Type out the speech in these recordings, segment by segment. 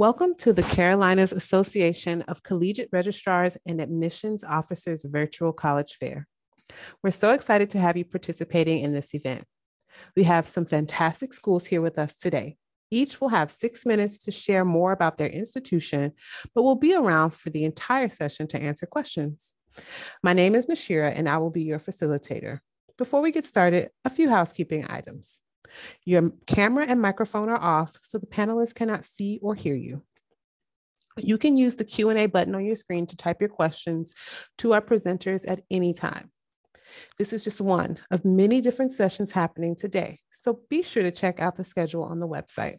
Welcome to the Carolinas Association of Collegiate Registrars and Admissions Officers Virtual College Fair. We're so excited to have you participating in this event. We have some fantastic schools here with us today. Each will have 6 minutes to share more about their institution, but will be around for the entire session to answer questions. My name is Nashira, and I will be your facilitator. Before we get started, a few housekeeping items. Your camera and microphone are off, so the panelists cannot see or hear you. You can use the Q&A button on your screen to type your questions to our presenters at any time. This is just one of many different sessions happening today, so be sure to check out the schedule on the website.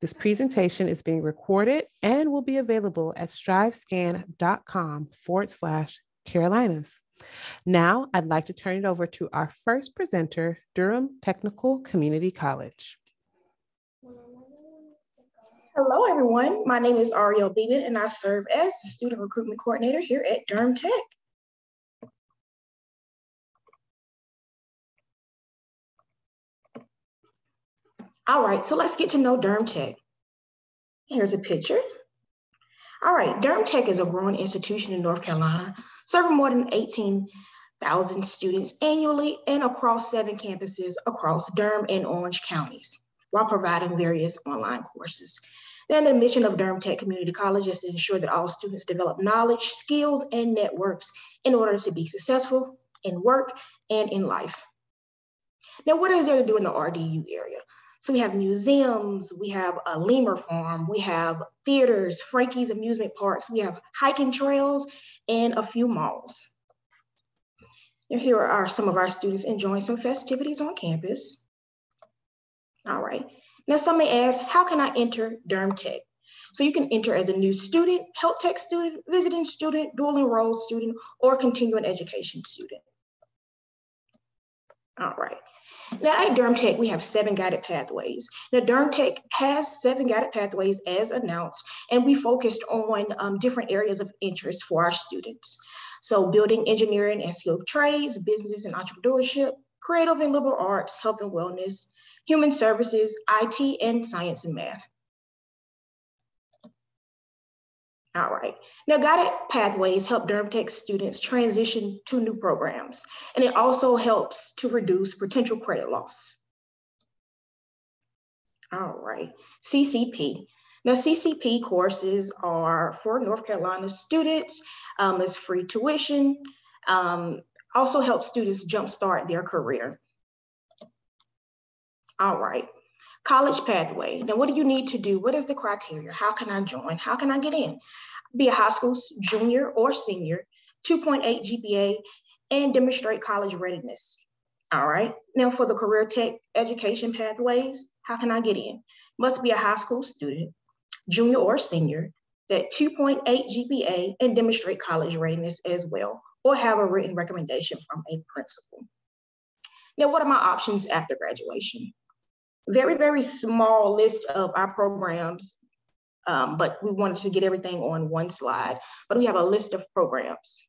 This presentation is being recorded and will be available at strivescan.com/Carolinas. Now, I'd like to turn it over to our first presenter, Durham Technical Community College. Hello, everyone. My name is Ariel Beeman, and I serve as the Student Recruitment Coordinator here at Durham Tech. All right, so let's get to know Durham Tech. Here's a picture. All right, Durham Tech is a growing institution in North Carolina, serving more than 18,000 students annually and across 7 campuses across Durham and Orange counties, while providing various online courses. And the mission of Durham Tech Community College is to ensure that all students develop knowledge, skills, and networks in order to be successful in work and in life. Now, what is there to do in the RDU area? So we have museums, we have a lemur farm, we have theaters, Frankie's amusement parks, we have hiking trails, and a few malls. And here are some of our students enjoying some festivities on campus. All right, now some may ask, how can I enter Durham Tech? So you can enter as a new student, health tech student, visiting student, dual enrolled student, or continuing education student. All right. Now at Durham Tech, we have 7 guided pathways. Now Durham Tech has 7 guided pathways as announced, and we focused on different areas of interest for our students. So building, engineering, and skilled trades, business and entrepreneurship, creative and liberal arts, health and wellness, human services, IT, and science and math. All right, now guided pathways help Durham Tech students transition to new programs, and it also helps to reduce potential credit loss. All right, CCP. Now CCP courses are for North Carolina students, it's free tuition, also helps students jumpstart their career. All right, college pathway. Now what do you need to do? What is the criteria? How can I join? How can I get in? Be a high school junior or senior, 2.8 GPA, and demonstrate college readiness. All right. Now for the career tech education pathways, how can I get in? Must be a high school student, junior or senior, that 2.8 GPA, and demonstrate college readiness as well, or have a written recommendation from a principal. Now, what are my options after graduation? Very, very small list of our programs. But we wanted to get everything on one slide, but we have a list of programs.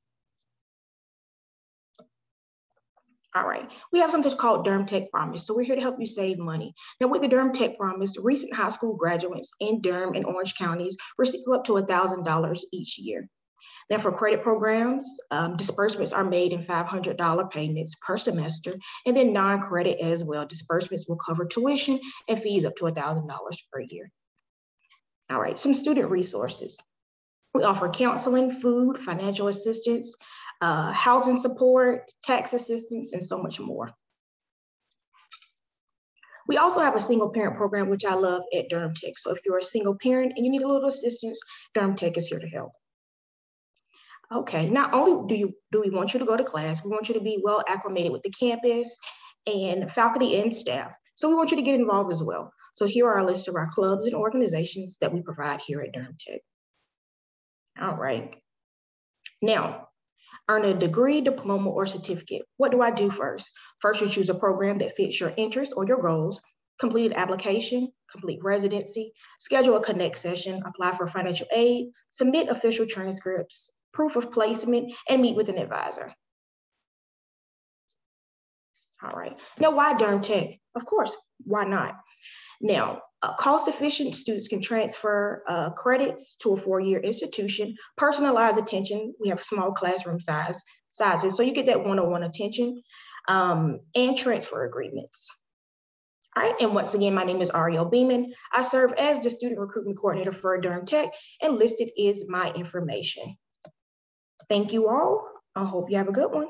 All right, we have something called Durham Tech Promise. So we're here to help you save money. Now with the Durham Tech Promise, recent high school graduates in Durham and Orange counties receive up to $1,000 each year. Now for credit programs, disbursements are made in $500 payments per semester, and then non-credit as well. Disbursements will cover tuition and fees up to $1,000 per year. All right, some student resources. We offer counseling, food, financial assistance, housing support, tax assistance, and so much more. We also have a single parent program, which I love at Durham Tech. So if you're a single parent and you need a little assistance, Durham Tech is here to help. Okay, not only do we want you to go to class, we want you to be well acclimated with the campus and faculty and staff. So we want you to get involved as well. So here are a list of our clubs and organizations that we provide here at Durham Tech. All right. Now, earn a degree, diploma, or certificate. What do I do first? First, you choose a program that fits your interests or your goals, complete an application, complete residency, schedule a connect session, apply for financial aid, submit official transcripts, proof of placement, and meet with an advisor. All right. Now, why Durham Tech? Of course, why not? Now, cost-efficient, students can transfer credits to a four-year institution, personalized attention. We have small classroom sizes, so you get that one-on-one attention, and transfer agreements. All right, and once again, my name is Ariel Beeman. I serve as the student recruitment coordinator for Durham Tech, and listed is my information. Thank you all. I hope you have a good one.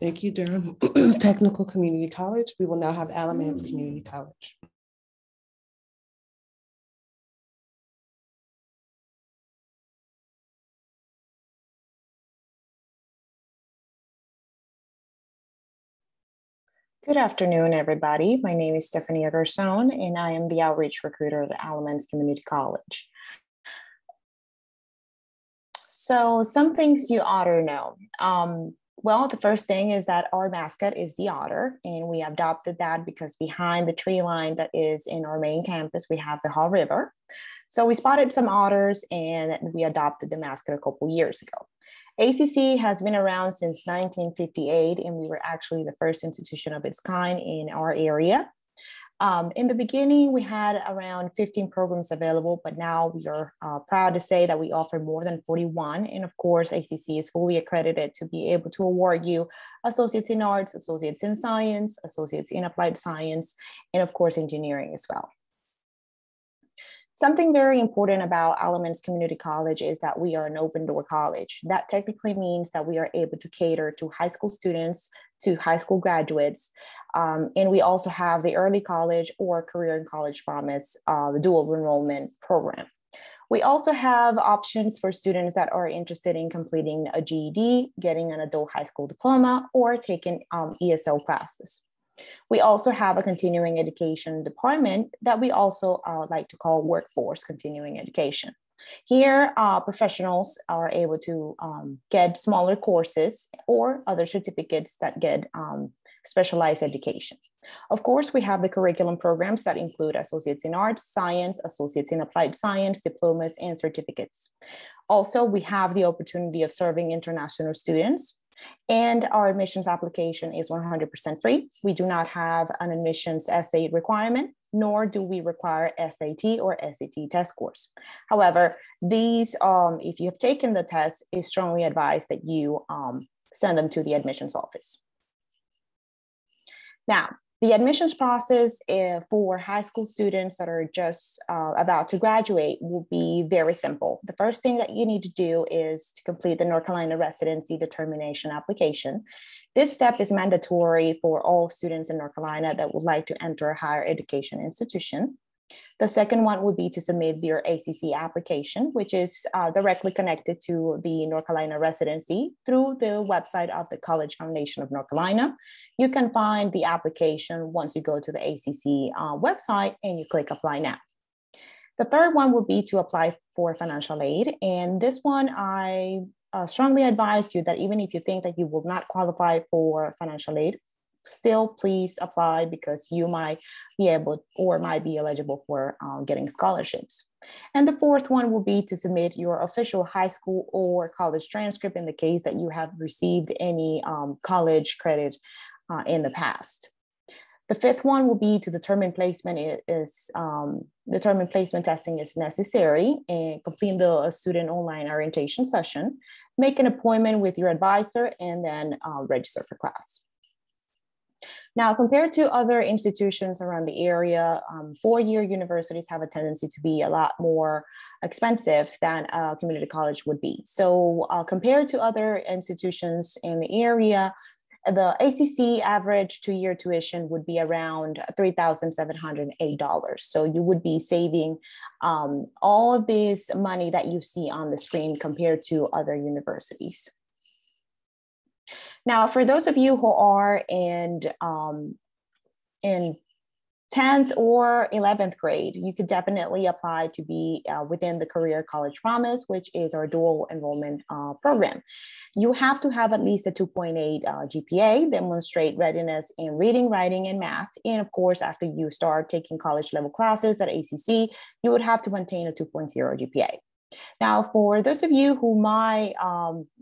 Thank you, Durham Technical Community College. We will now have Alamance Community College. Good afternoon, everybody. My name is Stephanie Agerson, and I am the outreach recruiter at Alamance Community College. So some things you ought to know. Well, the first thing is that our mascot is the otter, and we adopted that because behind the tree line that is in our main campus, we have the Hall River. So we spotted some otters and we adopted the mascot a couple years ago. ACC has been around since 1958, and we were actually the first institution of its kind in our area. In the beginning, we had around 15 programs available, but now we are proud to say that we offer more than 41. And of course, ACC is fully accredited to be able to award you associates in arts, associates in science, associates in applied science, and of course, engineering as well. Something very important about Alamance Community College is that we are an open door college. That technically means that we are able to cater to high school students, to high school graduates, and we also have the early college or career in college promise, the dual enrollment program. We also have options for students that are interested in completing a GED, getting an adult high school diploma, or taking ESL classes. We also have a continuing education department that we also like to call workforce continuing education. Here, professionals are able to get smaller courses or other certificates that get specialized education. Of course, we have the curriculum programs that include associates in arts, science, associates in applied science, diplomas, and certificates. Also, we have the opportunity of serving international students, and our admissions application is 100% free. We do not have an admissions essay requirement, nor do we require SAT or SAT test scores. However, these, if you have taken the test, it's strongly advised that you send them to the admissions office. Now, the admissions process for high school students that are just about to graduate will be very simple. The first thing that you need to do is to complete the North Carolina residency determination application. This step is mandatory for all students in North Carolina that would like to enter a higher education institution. The second one would be to submit your ACC application, which is directly connected to the North Carolina residency through the website of the College Foundation of North Carolina. You can find the application once you go to the ACC website and you click apply now. The third one would be to apply for financial aid. And this one, I strongly advise you that even if you think that you will not qualify for financial aid, still please apply because you might be able or might be eligible for getting scholarships. And the fourth one will be to submit your official high school or college transcript in the case that you have received any college credit in the past. The fifth one will be to determine placement. Determine placement testing is necessary, and completing the student online orientation session, make an appointment with your advisor, and then register for class. Now, compared to other institutions around the area, four-year universities have a tendency to be a lot more expensive than a community college would be. So compared to other institutions in the area, the ACC average two-year tuition would be around $3,708. So you would be saving all of this money that you see on the screen compared to other universities. Now, for those of you who are in 10th or 11th grade, you could definitely apply to be within the Career College Promise, which is our dual enrollment program. You have to have at least a 2.8 GPA, demonstrate readiness in reading, writing, and math. And of course, after you start taking college level classes at ACC, you would have to maintain a 2.0 GPA. Now, for those of you who might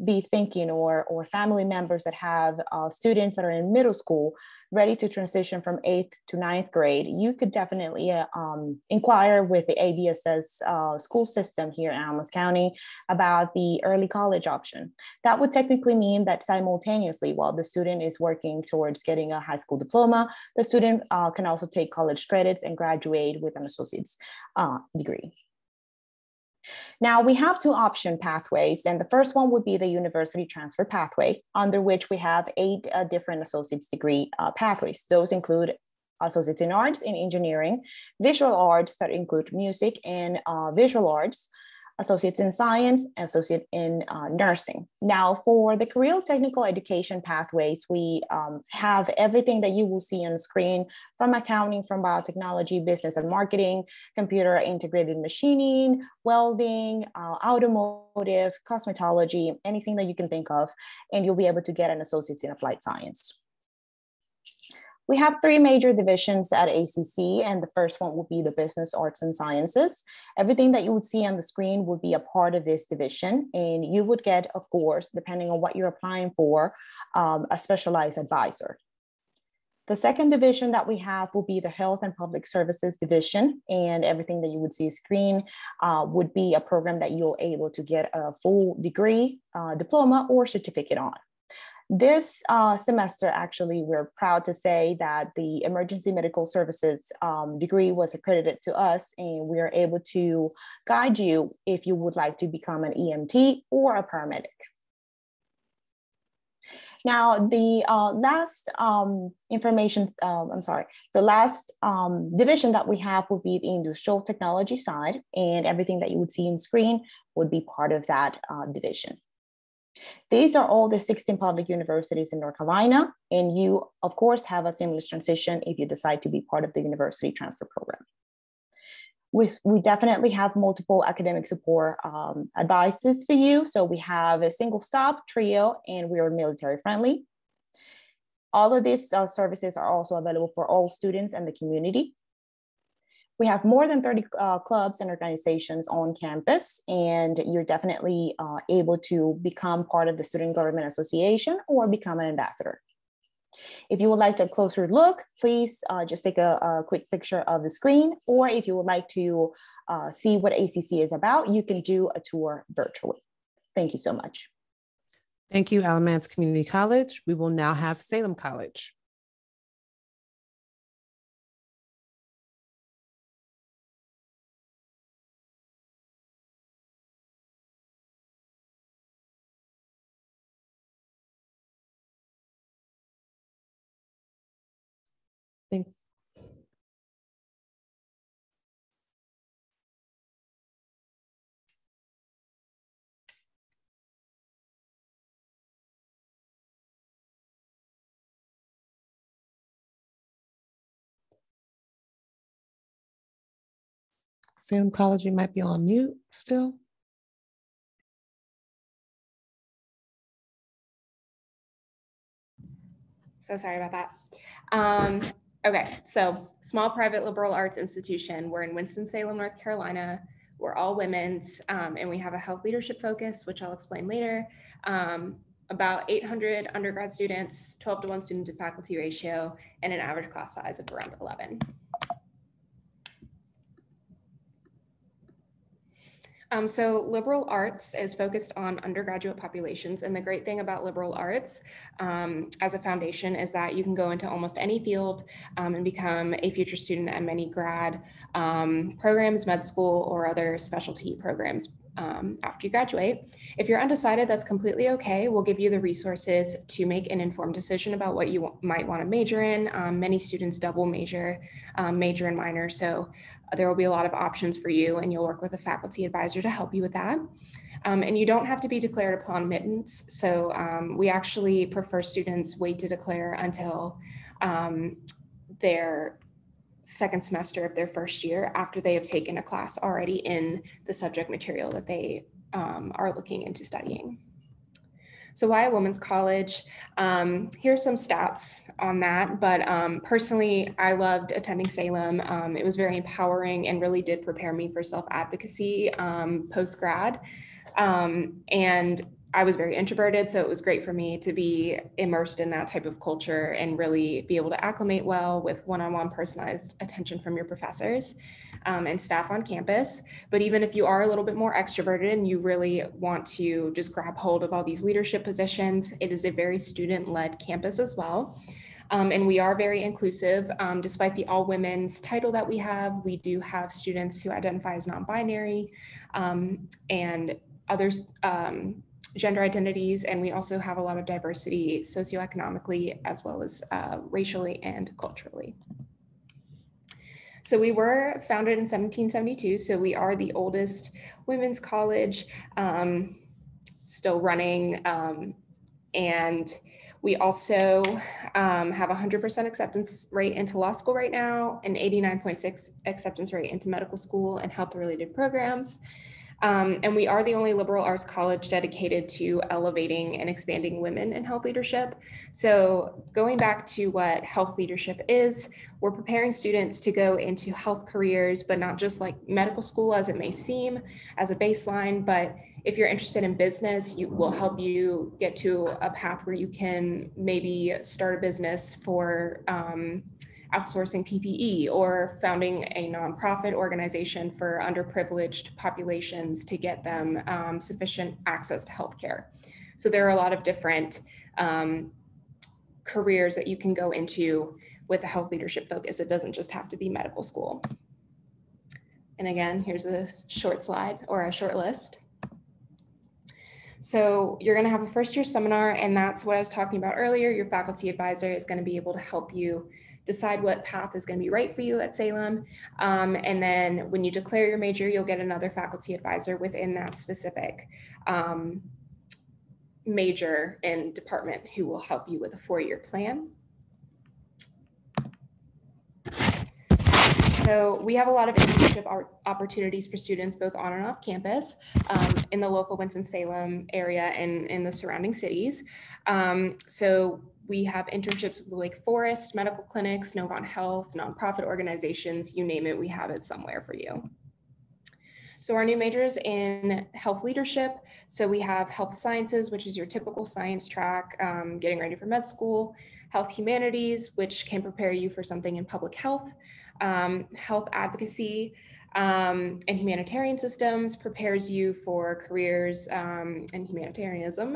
be thinking or family members that have students that are in middle school, ready to transition from 8th to 9th grade, you could definitely inquire with the ABSS school system here in Alamance County about the early college option. That would technically mean that simultaneously, while the student is working towards getting a high school diploma, the student can also take college credits and graduate with an associate's degree. Now, we have two option pathways, and the first one would be the university transfer pathway, under which we have 8 different associate's degree pathways. Those include associates in arts and engineering, visual arts that include music and visual arts, associates in science, and associate in nursing. Now, for the career technical education pathways, we have everything that you will see on screen, from accounting, from biotechnology, business and marketing, computer integrated machining, welding, automotive, cosmetology, anything that you can think of, and you'll be able to get an associate's in applied science. We have 3 major divisions at ACC, and the first one will be the business, arts, and sciences. Everything that you would see on the screen would be a part of this division, and you would get, of course, depending on what you're applying for, a specialized advisor. The second division that we have will be the health and public services division, and everything that you would see screen would be a program that you're able to get a full degree, diploma, or certificate on. This semester, actually, we're proud to say that the emergency medical services degree was accredited to us, and we are able to guide you if you would like to become an EMT or a paramedic. Now, the last division that we have would be the industrial technology side, and everything that you would see in screen would be part of that division. These are all the 16 public universities in North Carolina, and you, of course, have a seamless transition if you decide to be part of the university transfer program. We definitely have multiple academic support advices for you. So we have a single stop, trio, and we are military friendly. All of these services are also available for all students and the community. We have more than 30 clubs and organizations on campus, and you're definitely able to become part of the Student Government Association or become an ambassador. If you would like a closer look, please just take a quick picture of the screen, or if you would like to see what ACC is about, you can do a tour virtually. Thank you so much. Thank you, Alamance Community College. We will now have Salem College. Salem College, you might be on mute still. So sorry about that. Okay, so small private liberal arts institution. We're in Winston-Salem, North Carolina. We're all women's, and we have a health leadership focus, which I'll explain later. About 800 undergrad students, 12:1 student to faculty ratio, and an average class size of around 11. So liberal arts is focused on undergraduate populations, and the great thing about liberal arts as a foundation is that you can go into almost any field and become a future student at many grad programs, med school, or other specialty programs after you graduate. If you're undecided, that's completely okay. We'll give you the resources to make an informed decision about what you might want to major in. Many students double major, major and minor, so there will be a lot of options for you, and you'll work with a faculty advisor to help you with that. And you don't have to be declared upon admittance, so we actually prefer students wait to declare until their second semester of their first year after they have taken a class already in the subject material that they are looking into studying. So why a women's college? Here's some stats on that, but personally, I loved attending Salem. It was very empowering and really did prepare me for self-advocacy post-grad. And I was very introverted, so it was great for me to be immersed in that type of culture and really be able to acclimate well with one-on-one personalized attention from your professors and staff on campus. But even if you are a little bit more extroverted and you really want to just grab hold of all these leadership positions, it is a very student-led campus as well. And we are very inclusive. Despite the all women's title that we do have students who identify as non-binary and others, gender identities, and we also have a lot of diversity socioeconomically as well as racially and culturally. So we were founded in 1772, so we are the oldest women's college, still running, and we also have 100% acceptance rate into law school right now, and 89.6% acceptance rate into medical school and health-related programs. And we are the only liberal arts college dedicated to elevating and expanding women in health leadership. So going back to what health leadership is, we're preparing students to go into health careers, but not just like medical school as it may seem as a baseline, but if you're interested in business, it will help you get to a path where you can maybe start a business for outsourcing PPE or founding a nonprofit organization for underprivileged populations to get them sufficient access to healthcare. So there are a lot of different careers that you can go into with a health leadership focus. It doesn't just have to be medical school. And again, here's a short slide or a short list. So you're going to have a first year seminar, and that's what I was talking about earlier. Your faculty advisor is going to be able to help you decide what path is going to be right for you at Salem. And then when you declare your major, you'll get another faculty advisor within that specific major and department who will help you with a four-year plan. So we have a lot of internship opportunities for students both on and off campus in the local Winston-Salem area and in the surrounding cities. So we have internships with Wake Forest, medical clinics, Novant Health, nonprofit organizations, you name it, we have it somewhere for you. So our new majors in health leadership. So we have health sciences, which is your typical science track, getting ready for med school, health humanities, which can prepare you for something in public health, health advocacy, and humanitarian systems prepares you for careers in humanitarianism,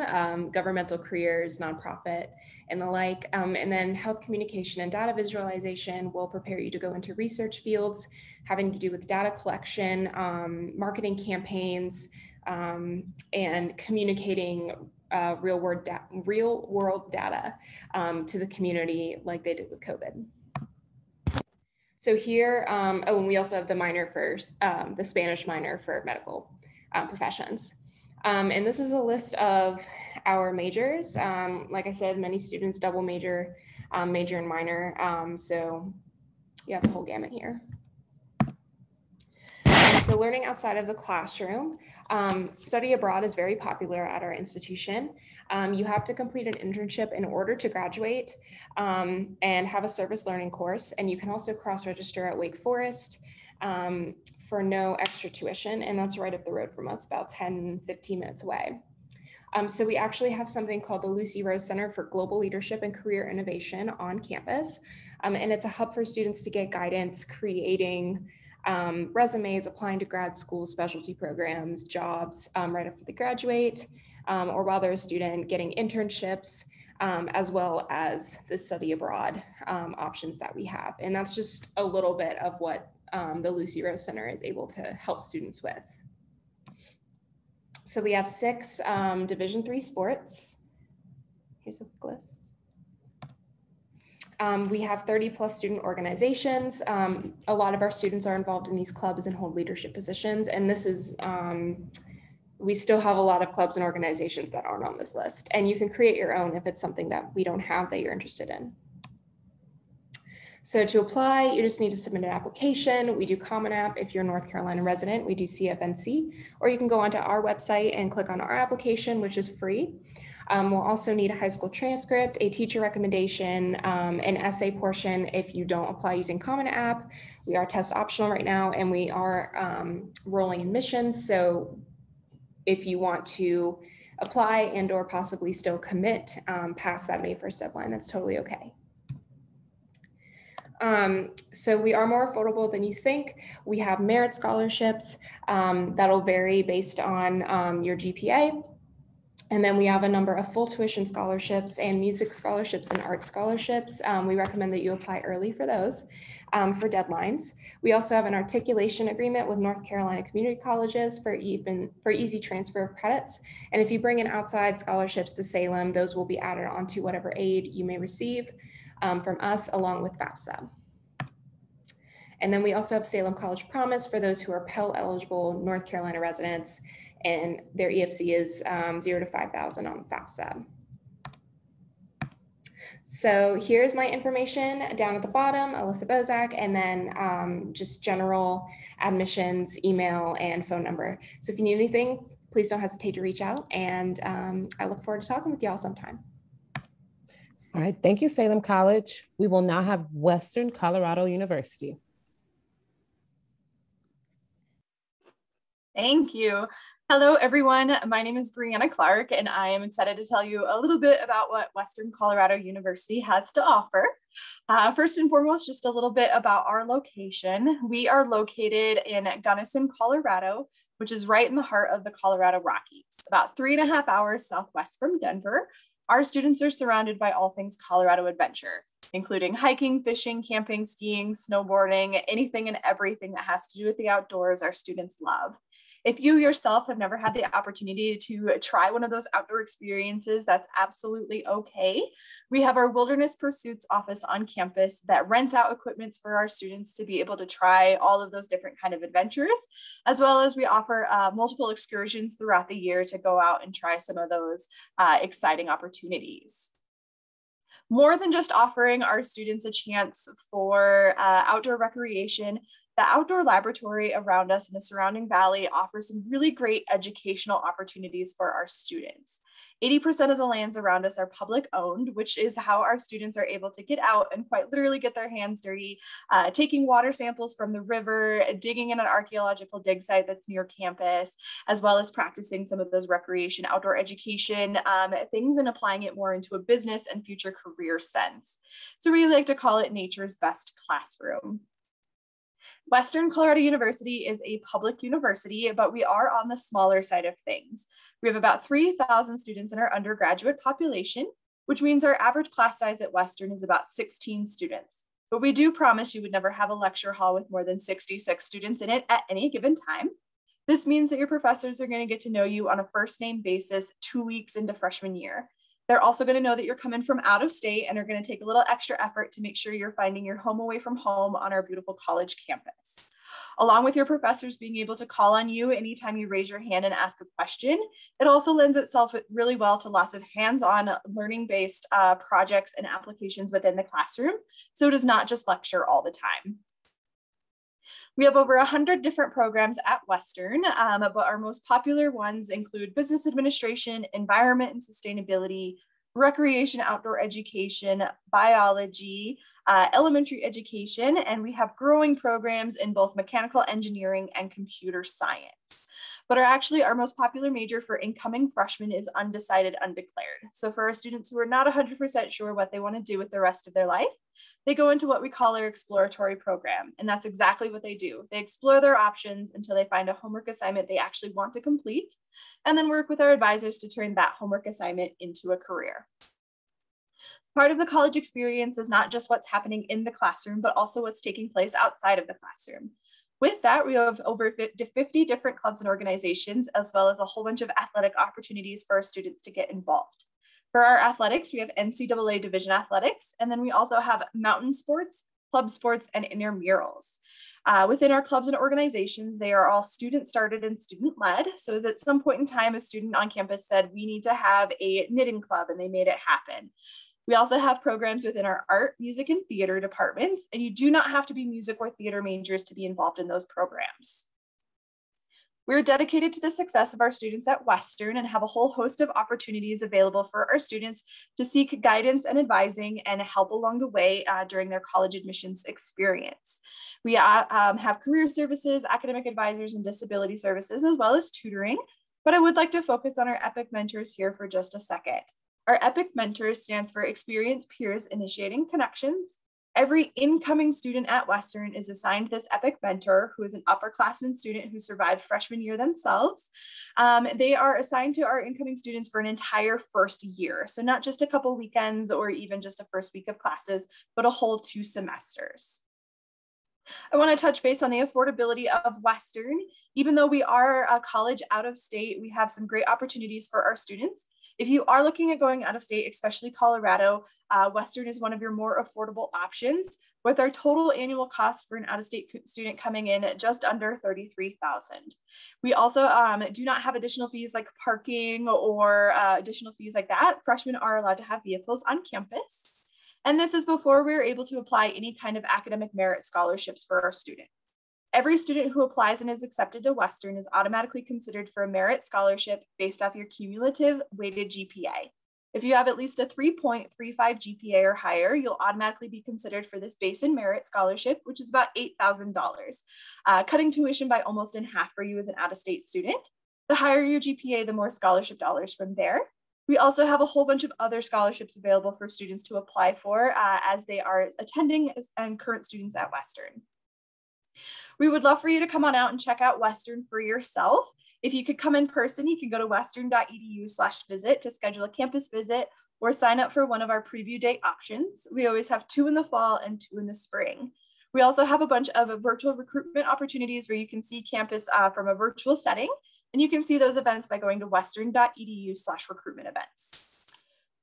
governmental careers, nonprofit, and the like. And then health communication and data visualization will prepare you to go into research fields having to do with data collection, marketing campaigns, and communicating real world data to the community like they did with COVID. So here, oh, and we also have the minor for, the Spanish minor for medical professions. And this is a list of our majors. Like I said, many students double major, major and minor. So you have the whole gamut here. So learning outside of the classroom. Study abroad is very popular at our institution. You have to complete an internship in order to graduate and have a service learning course. And you can also cross-register at Wake Forest for no extra tuition. And that's right up the road from us, about 10, 15 minutes away. So we actually have something called the Lucy Rose Center for Global Leadership and Career Innovation on campus. And it's a hub for students to get guidance, creating resumes, applying to grad school, specialty programs, jobs right after they graduate, or while they're a student, getting internships, as well as the study abroad options that we have. And that's just a little bit of what the Lucy Rose Center is able to help students with. So we have 6 Division III sports. Here's a quick list. We have 30+ student organizations. A lot of our students are involved in these clubs and hold leadership positions. And this is, we still have a lot of clubs and organizations that aren't on this list. And you can create your own if it's something that we don't have that you're interested in. So to apply, you just need to submit an application. We do Common App if you're a North Carolina resident, we do CFNC, or you can go onto our website and click on our application, which is free. We'll also need a high school transcript, a teacher recommendation, an essay portion if you don't apply using Common App. We are test optional right now, and we are rolling admissions. So if you want to apply and or possibly still commit past that May 1st deadline, that's totally okay. So we are more affordable than you think. We have merit scholarships that'll vary based on your GPA. And then we have a number of full tuition scholarships and music scholarships and art scholarships. We recommend that you apply early for those for deadlines. We also have an articulation agreement with North Carolina Community Colleges for easy transfer of credits. And if you bring in outside scholarships to Salem, those will be added onto whatever aid you may receive from us along with FAFSA. And then we also have Salem College Promise for those who are Pell eligible North Carolina residents, and their EFC is 0 to 5,000 on FAFSA. So here's my information down at the bottom, Alyssa Bozak, and then just general admissions, email, and phone number. So if you need anything, please don't hesitate to reach out, and I look forward to talking with y'all sometime. All right, thank you, Salem College. We will now have Western Colorado University. Thank you. Hello, everyone. My name is Brianna Clark, and I am excited to tell you a little bit about what Western Colorado University has to offer. First and foremost, just a little bit about our location. We are located in Gunnison, Colorado, which is right in the heart of the Colorado Rockies, about 3.5 hours southwest from Denver. Our students are surrounded by all things Colorado adventure, including hiking, fishing, camping, skiing, snowboarding, anything and everything that has to do with the outdoors our students love. If you yourself have never had the opportunity to try one of those outdoor experiences, that's absolutely okay. We have our Wilderness Pursuits office on campus that rents out equipment for our students to be able to try all of those different kind of adventures, as well as we offer multiple excursions throughout the year to go out and try some of those exciting opportunities. More than just offering our students a chance for outdoor recreation, the outdoor laboratory around us in the surrounding valley offers some really great educational opportunities for our students. 80% of the lands around us are public owned, which is how our students are able to get out and quite literally get their hands dirty, taking water samples from the river, digging in an archaeological dig site that's near campus, as well as practicing some of those recreation, outdoor education things and applying it more into a business and future career sense. So we like to call it nature's best classroom. Western Colorado University is a public university, but we are on the smaller side of things. We have about 3,000 students in our undergraduate population, which means our average class size at Western is about 16 students. But we do promise you would never have a lecture hall with more than 66 students in it at any given time. This means that your professors are going to get to know you on a first name basis 2 weeks into freshman year. They're also going to know that you're coming from out of state and are going to take a little extra effort to make sure you're finding your home away from home on our beautiful college campus. Along with your professors being able to call on you anytime you raise your hand and ask a question, it also lends itself really well to lots of hands-on learning-based projects and applications within the classroom, so it is not just lecture all the time. We have over 100 different programs at Western, but our most popular ones include business administration, environment and sustainability, recreation, outdoor education, biology, elementary education, and we have growing programs in both mechanical engineering and computer science. But our most popular major for incoming freshmen is undecided, undeclared. So for our students who are not 100% sure what they want to do with the rest of their life, they go into what we call our exploratory program, and that's exactly what they do. They explore their options until they find a homework assignment they actually want to complete, and then work with our advisors to turn that homework assignment into a career. Part of the college experience is not just what's happening in the classroom, but also what's taking place outside of the classroom. With that, we have over 50 different clubs and organizations, as well as a whole bunch of athletic opportunities for our students to get involved. For our athletics, we have NCAA division athletics, and then we also have mountain sports, club sports, and intramurals. Within our clubs and organizations, they are all student-started and student-led. So as at some point in time, a student on campus said, we need to have a knitting club, and they made it happen. We also have programs within our art, music, and theater departments, and you do not have to be music or theater majors to be involved in those programs. We're dedicated to the success of our students at Western and have a whole host of opportunities available for our students to seek guidance and advising and help along the way during their college admissions experience. We have career services, academic advisors, and disability services, as well as tutoring, but I would like to focus on our EPIC mentors here for just a second. Our EPIC mentors stands for Experience Peers Initiating Connections. Every incoming student at Western is assigned this EPIC mentor, who is an upperclassman student who survived freshman year themselves. They are assigned to our incoming students for an entire first year. So not just a couple weekends or even just a first week of classes, but a whole 2 semesters. I want to touch base on the affordability of Western. Even though we are a college out of state, we have some great opportunities for our students. If you are looking at going out of state, especially Colorado, Western is one of your more affordable options, with our total annual cost for an out-of-state student coming in at just under $33,000. We also do not have additional fees like parking or additional fees like that. Freshmen are allowed to have vehicles on campus. And this is before we were able to apply any kind of academic merit scholarships for our students. Every student who applies and is accepted to Western is automatically considered for a merit scholarship based off your cumulative weighted GPA. If you have at least a 3.35 GPA or higher, you'll automatically be considered for this base and merit scholarship, which is about $8,000, cutting tuition by almost in half for you as an out-of-state student. The higher your GPA, the more scholarship dollars from there. We also have a whole bunch of other scholarships available for students to apply for as they are attending and current students at Western. We would love for you to come on out and check out Western for yourself. If you could come in person, you can go to western.edu/visit to schedule a campus visit or sign up for one of our preview day options. We always have 2 in the fall and 2 in the spring. We also have a bunch of virtual recruitment opportunities where you can see campus from a virtual setting, and you can see those events by going to western.edu/recruitment events.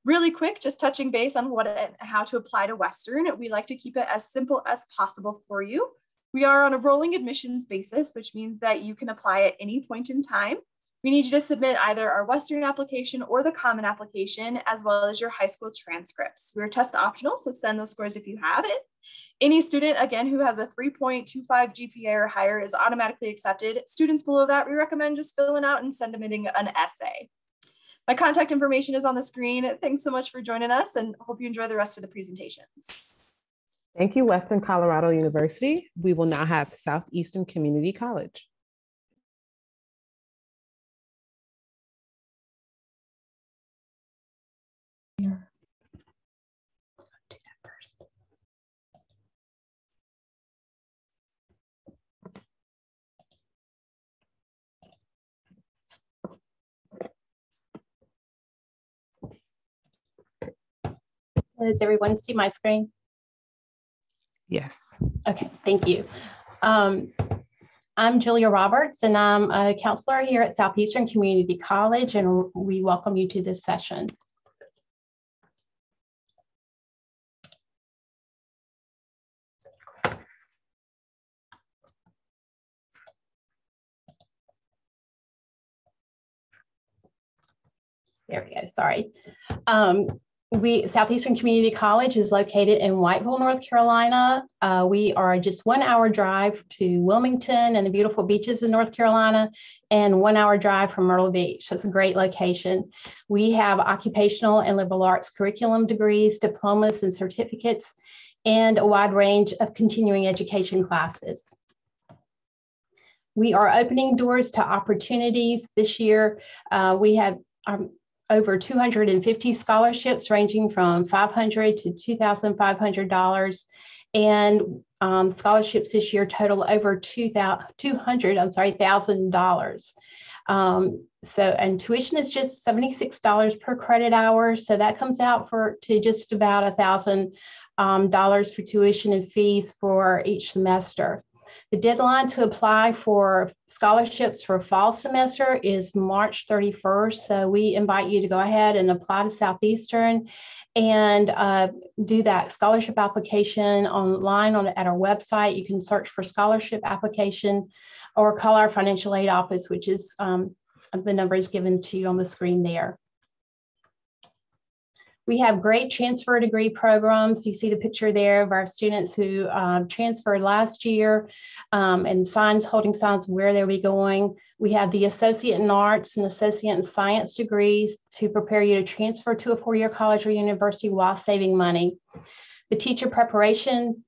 Really quick, just touching base on what and how to apply to Western. We like to keep it as simple as possible for you. We are on a rolling admissions basis, which means that you can apply at any point in time. We need you to submit either our Western application or the Common application, as well as your high school transcripts. We're test optional, so send those scores if you have it. Any student, again, who has a 3.25 GPA or higher is automatically accepted. Students below that, we recommend just filling out and submitting an essay. My contact information is on the screen. Thanks so much for joining us, and hope you enjoy the rest of the presentations. Thank you, Western Colorado University. We will now have Southeastern Community College. Here. I'll do that first. Does everyone see my screen? Yes. Okay, thank you. I'm Julia Roberts, and I'm a counselor here at Southeastern Community College, and we welcome you to this session. There we go, sorry. Southeastern Community College is located in Whiteville, North Carolina. We are just 1 hour drive to Wilmington and the beautiful beaches in North Carolina, and 1 hour drive from Myrtle Beach. It's a great location. We have occupational and liberal arts curriculum degrees, diplomas, and certificates, and a wide range of continuing education classes. We are opening doors to opportunities this year. We have over 250 scholarships ranging from $500 to $2,500, and scholarships this year total over $200,000. And tuition is just $76 per credit hour, so that comes out to just about $1,000 for tuition and fees for each semester. The deadline to apply for scholarships for fall semester is March 31st. So we invite you to go ahead and apply to Southeastern and do that scholarship application online at our website. You can search for scholarship application or call our financial aid office, which is the number is given to you on the screen there. We have great transfer degree programs. You see the picture there of our students who transferred last year and signs, holding signs where they'll be going. We have the Associate in Arts and Associate in Science degrees to prepare you to transfer to a four-year college or university while saving money. The teacher preparation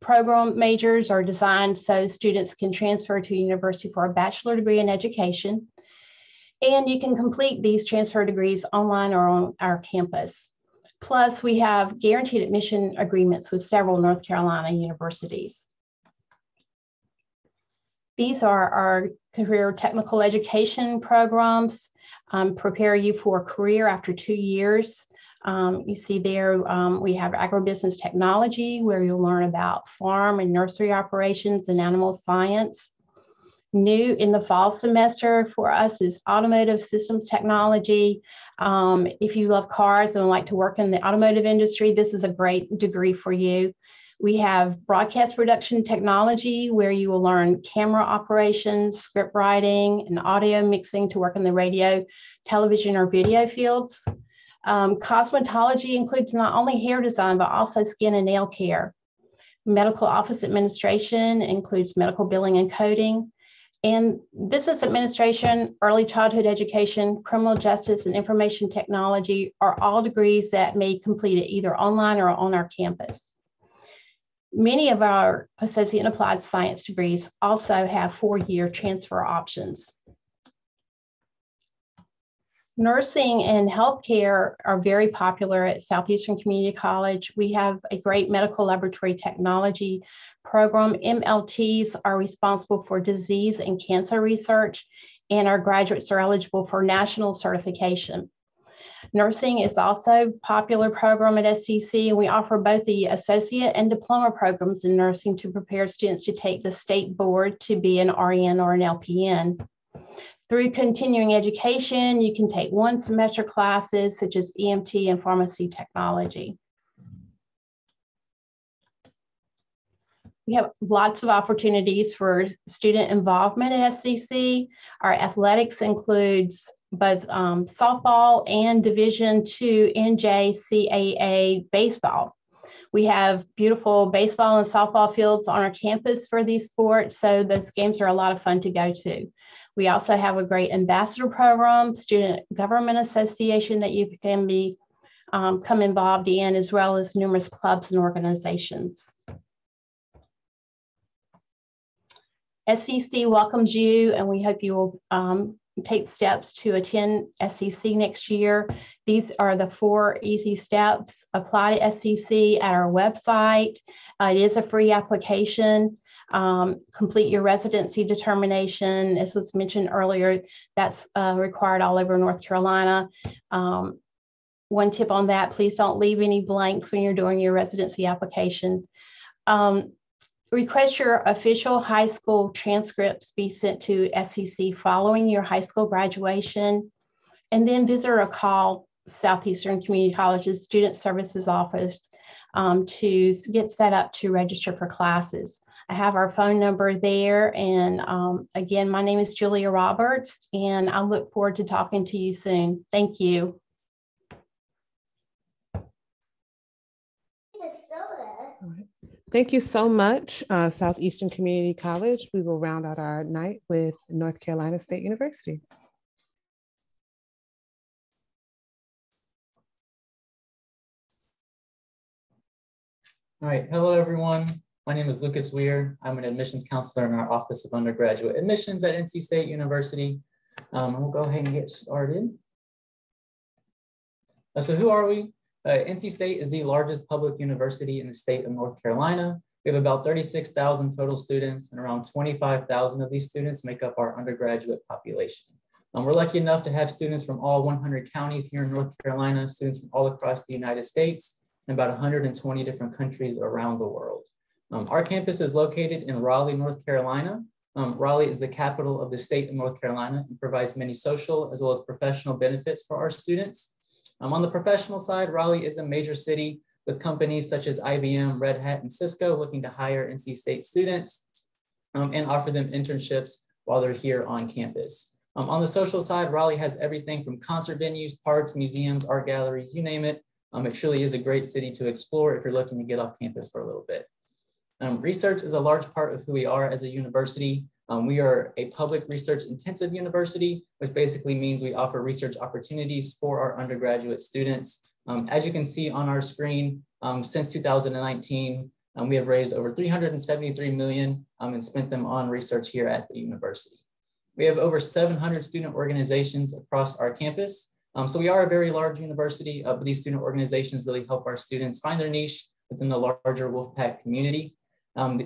program majors are designed so students can transfer to a university for a bachelor degree in education. And you can complete these transfer degrees online or on our campus. Plus, we have guaranteed admission agreements with several North Carolina universities. These are our career technical education programs, prepare you for a career after 2 years. You see there, we have agribusiness technology, where you'll learn about farm and nursery operations and animal science. New in the fall semester for us is automotive systems technology. If you love cars and like to work in the automotive industry, this is a great degree for you. We have broadcast production technology, where you will learn camera operations, script writing, and audio mixing to work in the radio, television, or video fields. Cosmetology includes not only hair design, but also skin and nail care. Medical office administration includes medical billing and coding. And business administration, early childhood education, criminal justice, and information technology are all degrees that may be completed either online or on our campus. Many of our associate and applied science degrees also have four-year transfer options. Nursing and healthcare are very popular at Southeastern Community College. We have a great medical laboratory technology program. MLTs are responsible for disease and cancer research, and our graduates are eligible for national certification. Nursing is also a popular program at SCC, and we offer both the associate and diploma programs in nursing to prepare students to take the state board to be an RN or an LPN. Through continuing education, you can take one semester classes such as EMT and pharmacy technology. We have lots of opportunities for student involvement at SCC. Our athletics includes both softball and Division II NJCAA baseball. We have beautiful baseball and softball fields on our campus for these sports, so those games are a lot of fun to go to. We also have a great ambassador program, student government association that you can become involved in, as well as numerous clubs and organizations. SCC welcomes you, and we hope you will take steps to attend SCC next year. These are the four easy steps. Apply to SCC at our website. It is a free application. Complete your residency determination. As was mentioned earlier, that's required all over North Carolina. One tip on that, please don't leave any blanks when you're doing your residency application. Request your official high school transcripts be sent to SCC following your high school graduation, and then visit or call Southeastern Community College's Student Services Office to get set up to register for classes. I have our phone number there, and again, my name is Julia Roberts, and I look forward to talking to you soon. Thank you. Thank you so much, Southeastern Community College. We will round out our night with North Carolina State University. All right, hello everyone. My name is Lucas Weir. I'm an admissions counselor in our Office of Undergraduate Admissions at NC State University. We'll go ahead and get started. So who are we? NC State is the largest public university in the state of North Carolina. We have about 36,000 total students, and around 25,000 of these students make up our undergraduate population. We're lucky enough to have students from all 100 counties here in North Carolina, students from all across the United States, and about 120 different countries around the world. Our campus is located in Raleigh, North Carolina. Raleigh is the capital of the state of North Carolina and provides many social as well as professional benefits for our students. On the professional side, Raleigh is a major city with companies such as IBM, Red Hat, and Cisco looking to hire NC State students and offer them internships while they're here on campus. On the social side, Raleigh has everything from concert venues, parks, museums, art galleries, you name it, It truly is a great city to explore if you're looking to get off campus for a little bit. Research is a large part of who we are as a university. We are a public research intensive university, which basically means we offer research opportunities for our undergraduate students. As you can see on our screen, since 2019, we have raised over $373 million and spent them on research here at the university. We have over 700 student organizations across our campus. So we are a very large university, but these student organizations really help our students find their niche within the larger Wolfpack community.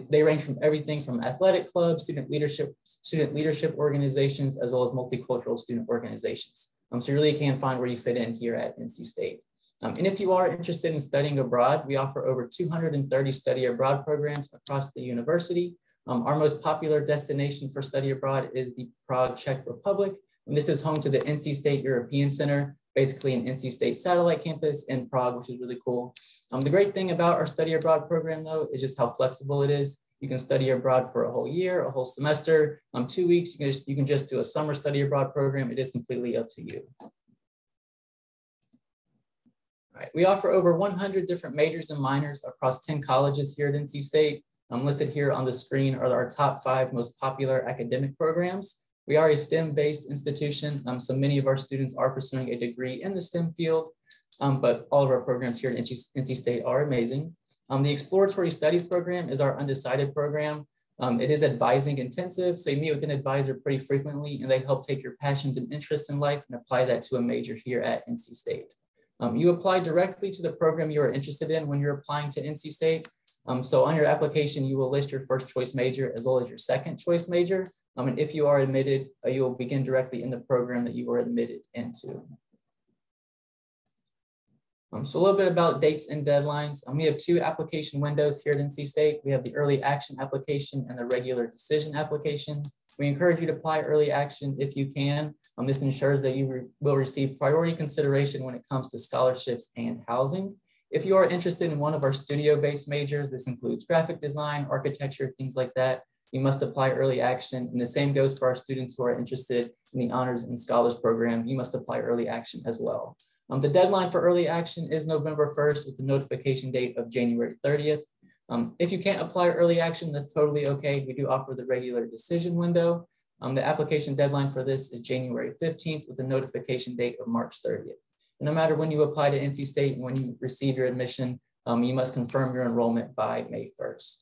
They range from everything from athletic clubs, student leadership organizations, as well as multicultural student organizations. So you really can find where you fit in here at NC State. And if you are interested in studying abroad, we offer over 230 study abroad programs across the university. Our most popular destination for study abroad is the Prague, Czech Republic. And this is home to the NC State European Center, basically an NC State satellite campus in Prague, which is really cool. The great thing about our study abroad program, though, is just how flexible it is. You can study abroad for a whole year, a whole semester, 2 weeks. You can just do a summer study abroad program. It is completely up to you. We offer over 100 different majors and minors across 10 colleges here at NC State. Listed here on the screen are our top 5 most popular academic programs. We are a STEM-based institution, so many of our students are pursuing a degree in the STEM field, but all of our programs here at NC State are amazing. The Exploratory Studies program is our undecided program. It is advising intensive, so you meet with an advisor pretty frequently, and they help take your passions and interests in life and apply that to a major here at NC State. You apply directly to the program you are interested in when you're applying to NC State. So on your application, you will list your first choice major as well as your second choice major. And if you are admitted, you will begin directly in the program that you were admitted into. So a little bit about dates and deadlines. We have 2 application windows here at NC State. We have the early action application and the regular decision application. We encourage you to apply early action if you can. This ensures that you will receive priority consideration when it comes to scholarships and housing. If you are interested in one of our studio-based majors, this includes graphic design, architecture, things like that, you must apply early action. And the same goes for our students who are interested in the honors and scholars program. You must apply early action as well. The deadline for early action is November 1st with the notification date of January 30th. If you can't apply early action, that's totally okay. We do offer the regular decision window. The application deadline for this is January 15th with a notification date of March 30th. And no matter when you apply to NC State and when you receive your admission, you must confirm your enrollment by May 1st.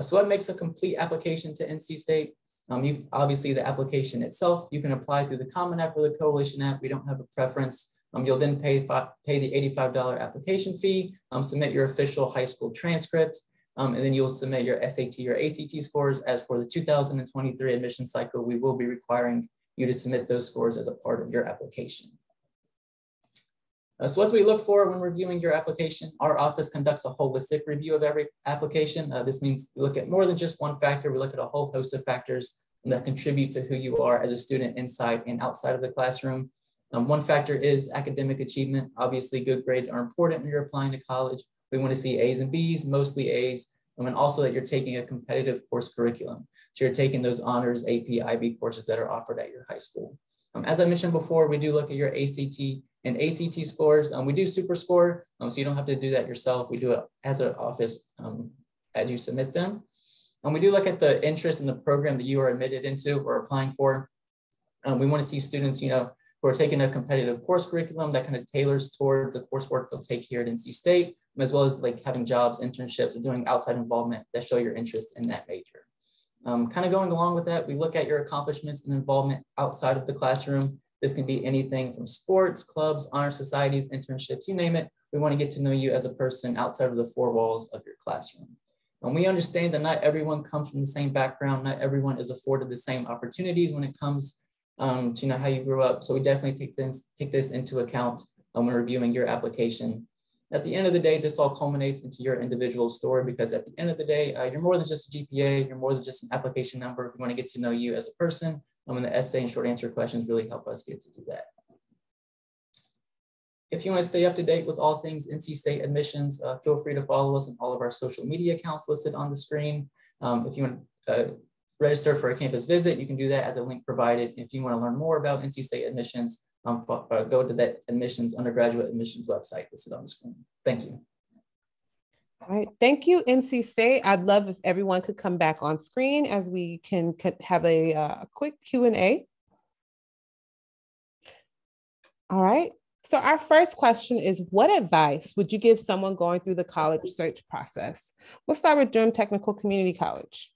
So what makes a complete application to NC State? Obviously, the application itself, you can apply through the Common App or the Coalition App. We don't have a preference. You'll then pay the $85 application fee, submit your official high school transcript, and then you'll submit your SAT or ACT scores. As for the 2023 admission cycle, we will be requiring you to submit those scores as a part of your application. So as we look for when reviewing your application, our office conducts a holistic review of every application. This means we look at more than just one factor. We look at a whole host of factors that contribute to who you are as a student inside and outside of the classroom. One factor is academic achievement. Obviously, good grades are important when you're applying to college. We want to see A's and B's, mostly A's, and also that you're taking a competitive course curriculum. So you're taking those honors, AP, IB courses that are offered at your high school. As I mentioned before, we do look at your ACT and ACT scores. We do super score, so you don't have to do that yourself. We do it as an office as you submit them. And we do look at the interest in the program that you are admitted into or applying for. We want to see students, who are taking a competitive course curriculum that kind of tailors towards the coursework they'll take here at NC State, as well as like having jobs, internships, or doing outside involvement that show your interest in that major. Kind of going along with that, we look at your accomplishments and involvement outside of the classroom. This can be anything from sports, clubs, honor societies, internships, you name it. We want to get to know you as a person outside of the 4 walls of your classroom. And we understand that not everyone comes from the same background. Not everyone is afforded the same opportunities when it comes to how you grew up. So we definitely take this into account when reviewing your application. At the end of the day, this all culminates into your individual story, because at the end of the day, you're more than just a GPA, you're more than just an application number. We want to get to know you as a person. And the essay and short answer questions really help us get to do that. If you want to stay up to date with all things NC State admissions, feel free to follow us on all of our social media accounts listed on the screen. If you want to register for a campus visit, you can do that at the link provided. If you want to learn more about NC State admissions, go to that admissions, undergraduate admissions website listed on the screen. Thank you. All right, thank you, NC State. I'd love if everyone could come back on screen as we can have a quick Q&A. All right, so our first question is, what advice would you give someone going through the college search process? We'll start with Durham Technical Community College.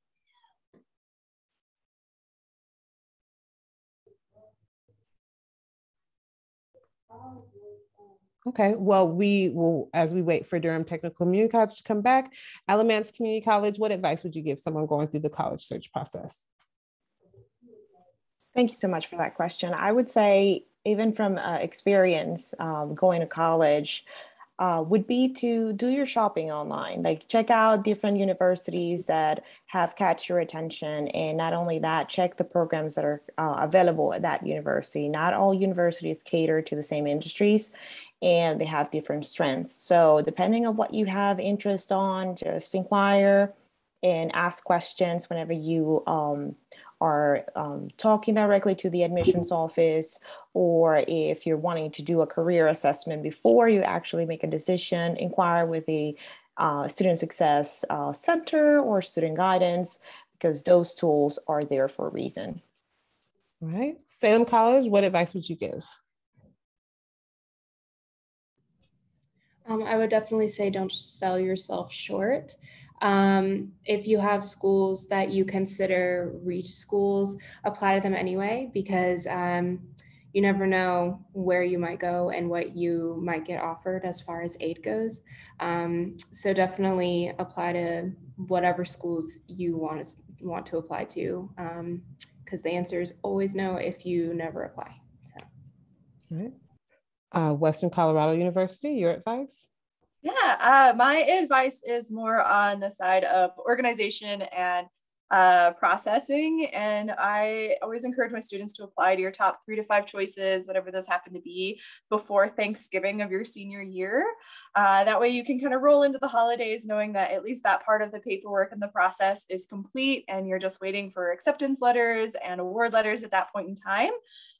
Okay, well, we will, as we wait for Durham Technical Community College to come back, Alamance Community College, what advice would you give someone going through the college search process? Thank you so much for that question. I would say, even from experience going to college, would be to do your shopping online, like check out different universities that have catch your attention. And not only that, check the programs that are available at that university. Not all universities cater to the same industries and they have different strengths. So depending on what you have interest on, just inquire and ask questions whenever you are talking directly to the admissions office, or if you're wanting to do a career assessment before you actually make a decision, inquire with the Student Success Center or Student Guidance, because those tools are there for a reason. All right, Salem College, what advice would you give? I would definitely say don't sell yourself short. If you have schools that you consider reach schools, apply to them anyway, because you never know where you might go and what you might get offered as far as aid goes. So definitely apply to whatever schools you want to apply to, because the answer is always no if you never apply. So. All right. Western Colorado University, your advice? Yeah, my advice is more on the side of organization and processing. And I always encourage my students to apply to your top 3 to 5 choices, whatever those happen to be, before Thanksgiving of your senior year. That way you can kind of roll into the holidays knowing that at least that part of the paperwork and the process is complete, and you're just waiting for acceptance letters and award letters at that point in time.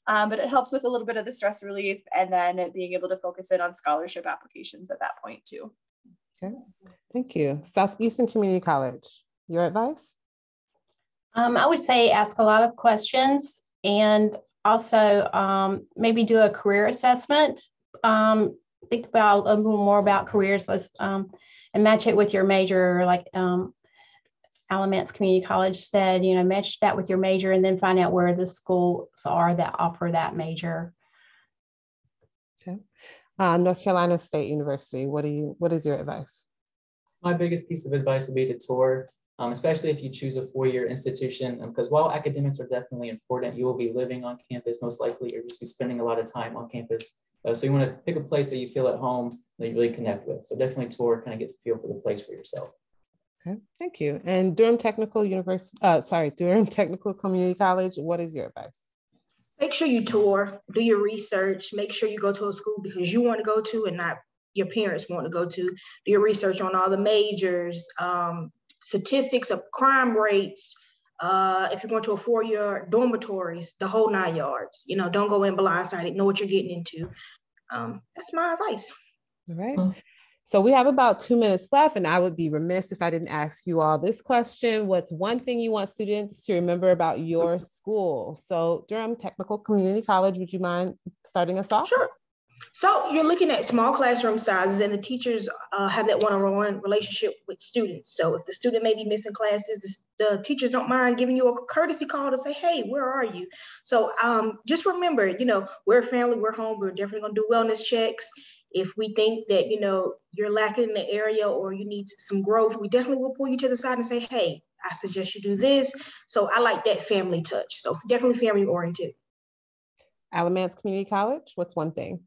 But it helps with a little bit of the stress relief, and then being able to focus in on scholarship applications at that point too. Okay, thank you. Southeastern Community College, your advice? I would say ask a lot of questions, and also maybe do a career assessment. Think about a little more about careers, and match it with your major. Like Alamance Community College said, you know, match that with your major, and then find out where the schools are that offer that major. Okay, North Carolina State University. What is your advice? My biggest piece of advice would be to tour. Especially if you choose a four-year institution, because while academics are definitely important, you will be living on campus most likely, or just be spending a lot of time on campus. So you want to pick a place that you feel at home, that you really connect with. So definitely tour, kind of get the feel for the place for yourself. Okay, thank you. And Durham Technical University, Durham Technical Community College, what is your advice? Make sure you tour, do your research, make sure you go to a school because you want to go to and not your parents want to go to. Do your research on all the majors, statistics of crime rates, if you're going to a four-year dormitories, the whole 9 yards. You know, don't go in blindsided, know what you're getting into. That's my advice. All right. So we have about 2 minutes left, and I would be remiss if I didn't ask you all this question. What's one thing you want students to remember about your school? So Durham Technical Community College, would you mind starting us off? Sure. So you're looking at small classroom sizes, and the teachers have that one-on-one relationship with students. So if the student may be missing classes, the teachers don't mind giving you a courtesy call to say, hey, where are you? So just remember, you know, we're family, we're home, we're definitely going to do wellness checks. If we think that, you know, you're lacking in the area or you need some growth, we definitely will pull you to the side and say, hey, I suggest you do this. So I like that family touch. So definitely family oriented. Alamance Community College, what's one thing?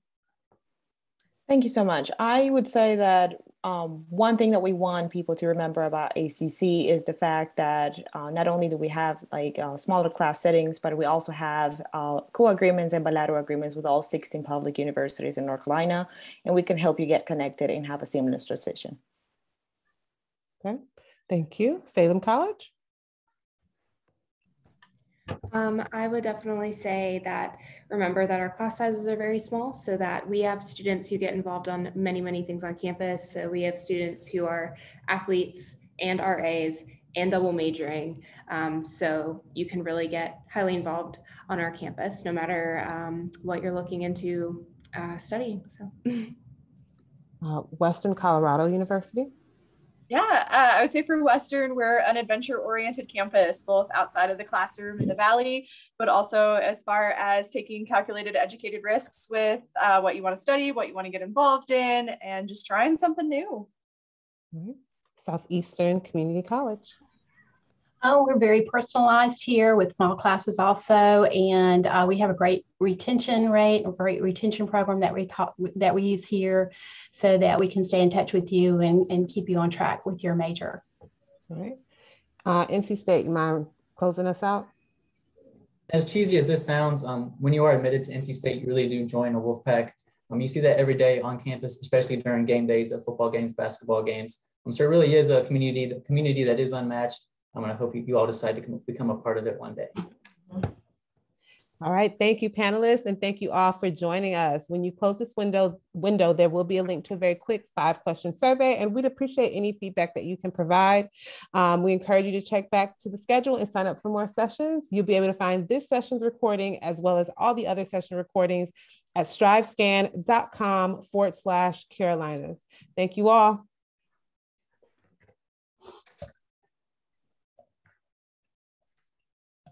Thank you so much. I would say that one thing that we want people to remember about ACC is the fact that not only do we have like smaller class settings, but we also have co-agreements and bilateral agreements with all 16 public universities in North Carolina, and we can help you get connected and have a seamless transition. Okay, thank you. Salem College? I would definitely say that remember that our class sizes are very small, so that we have students who get involved on many, many things on campus. So we have students who are athletes and RAs and double majoring. So you can really get highly involved on our campus, no matter what you're looking into studying. So, Western Colorado University. Yeah, I would say for Western, we're an adventure-oriented campus, both outside of the classroom in the Valley, but also as far as taking calculated, educated risks with what you want to study, what you want to get involved in, and just trying something new. Mm-hmm. Southeastern Community College. Oh, we're very personalized here with small classes also, and we have a great retention rate, a great retention program that we use here so that we can stay in touch with you and keep you on track with your major. All right. NC State, you mind closing us out? As cheesy as this sounds, when you are admitted to NC State, you really do join a Wolfpack. You see that every day on campus, especially during game days of football games, basketball games. So it really is a community that is unmatched. I hope you all decide to become a part of it one day. All right, thank you panelists, and thank you all for joining us. When you close this window, there will be a link to a very quick 5-question survey, and we'd appreciate any feedback that you can provide. We encourage you to check back to the schedule and sign up for more sessions. You'll be able to find this session's recording as well as all the other session recordings at strivescan.com/Carolinas. Thank you all.